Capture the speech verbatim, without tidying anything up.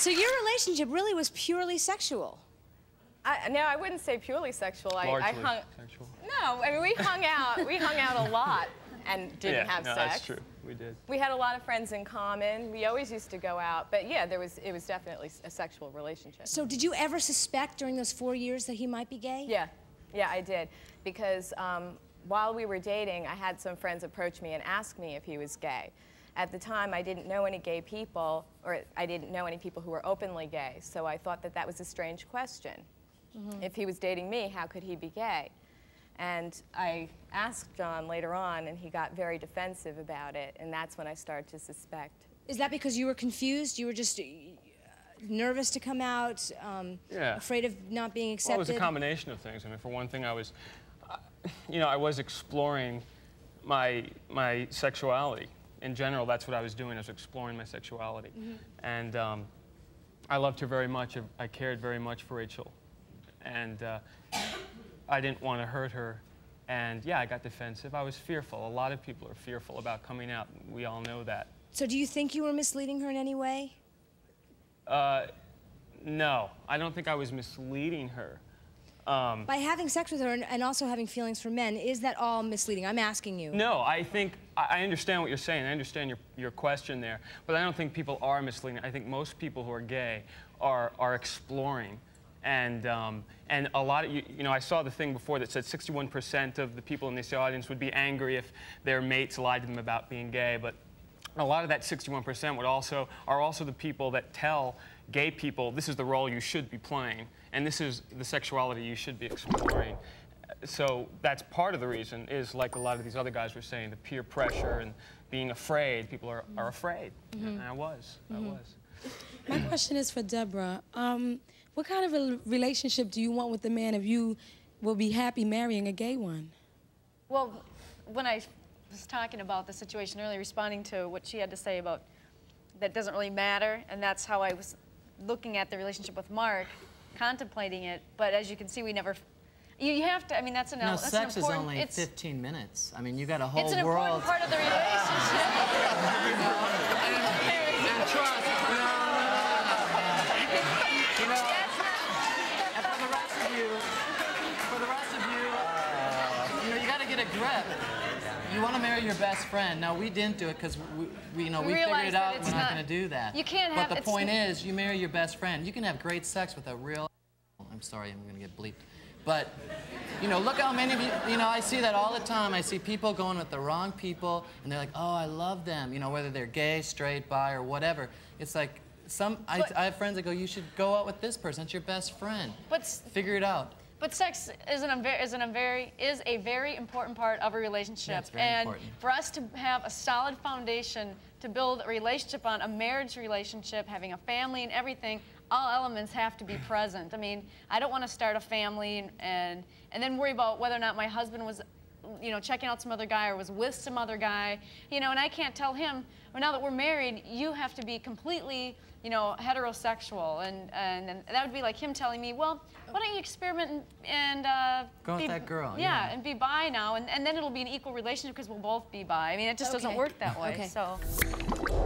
So your relationship really was purely sexual. I, no, I wouldn't say purely sexual. I, I hung. Sexual. No, I mean we hung out. We hung out a lot and didn't yeah, have no, sex. That's true. We did. We had a lot of friends in common. We always used to go out, but yeah, there was. It was definitely a sexual relationship. So did you ever suspect during those four years that he might be gay? Yeah, yeah, I did, because um, while we were dating, I had some friends approach me and ask me if he was gay. At the time, I didn't know any gay people, or I didn't know any people who were openly gay, so I thought that that was a strange question. Mm-hmm. If he was dating me, how could he be gay? And I asked John later on, and he got very defensive about it, and that's when I started to suspect. Is that because you were confused? You were just uh, nervous to come out, um, yeah. afraid of not being accepted? Well, it was a combination of things. I mean, for one thing, I was, uh, you know, I was exploring my, my sexuality. In general, that's what I was doing. I was exploring my sexuality. Mm-hmm. And um, I loved her very much. I cared very much for Rachel. And uh, I didn't want to hurt her. And yeah, I got defensive. I was fearful. A lot of people are fearful about coming out. We all know that. So do you think you were misleading her in any way? Uh, no. I don't think I was misleading her. Um, By having sex with her and, and also having feelings for men, is that all misleading? I'm asking you. No, I think, I understand what you're saying. I understand your, your question there. But I don't think people are misleading. I think most people who are gay are, are exploring. And, um, and a lot of, you, you know, I saw the thing before that said sixty-one percent of the people in this audience would be angry if their mates lied to them about being gay. But a lot of that sixty-one percent would also, are also the people that tell gay people, this is the role you should be playing, and this is the sexuality you should be exploring. So that's part of the reason is, like a lot of these other guys were saying, the peer pressure and being afraid. People are, are afraid, mm-hmm. and I was, mm-hmm. I was. My question is for Deborah. Um, what kind of a relationship do you want with the man if you will be happy marrying a gay one? Well, when I was talking about the situation earlier, responding to what she had to say about that doesn't really matter, and that's how I was looking at the relationship with Mark, contemplating it, but as you can see, we never, you, you have to, I mean, that's an, no, that's sex an important, is only it's, fifteen minutes. I mean, you got a whole world. It's an world. important part of the relationship. And trust. No, no, no, no. You know, and for the rest of you, for the rest of you, uh, you know, you got to get a grip. You want to marry your best friend. Now, we didn't do it because we, we, you know, we figured it out we're not going to do that. You can't have... But the point is, you marry your best friend. You can have great sex with a real... I'm sorry, I'm going to get bleeped. But, you know, look how many of you... You know, I see that all the time. I see people going with the wrong people, and they're like, oh, I love them. You know, whether they're gay, straight, bi, or whatever. It's like, some... I, I have friends that go, you should go out with this person. It's your best friend. But figure it out. But sex is, an is, an is a very important part of a relationship. Yeah, and important. For us to have a solid foundation to build a relationship on, a marriage relationship, having a family and everything, all elements have to be present. I mean, I don't want to start a family and, and, and then worry about whether or not my husband was, you know, checking out some other guy or was with some other guy. You know, and I can't tell him, well, now that we're married, you have to be completely, you know, heterosexual. And, and, and that would be like him telling me, well, why don't you experiment and, and uh, go with that girl. Yeah, yeah, and be bi now. And, and then it'll be an equal relationship because we'll both be bi. I mean, it just okay. doesn't work that way, okay. so.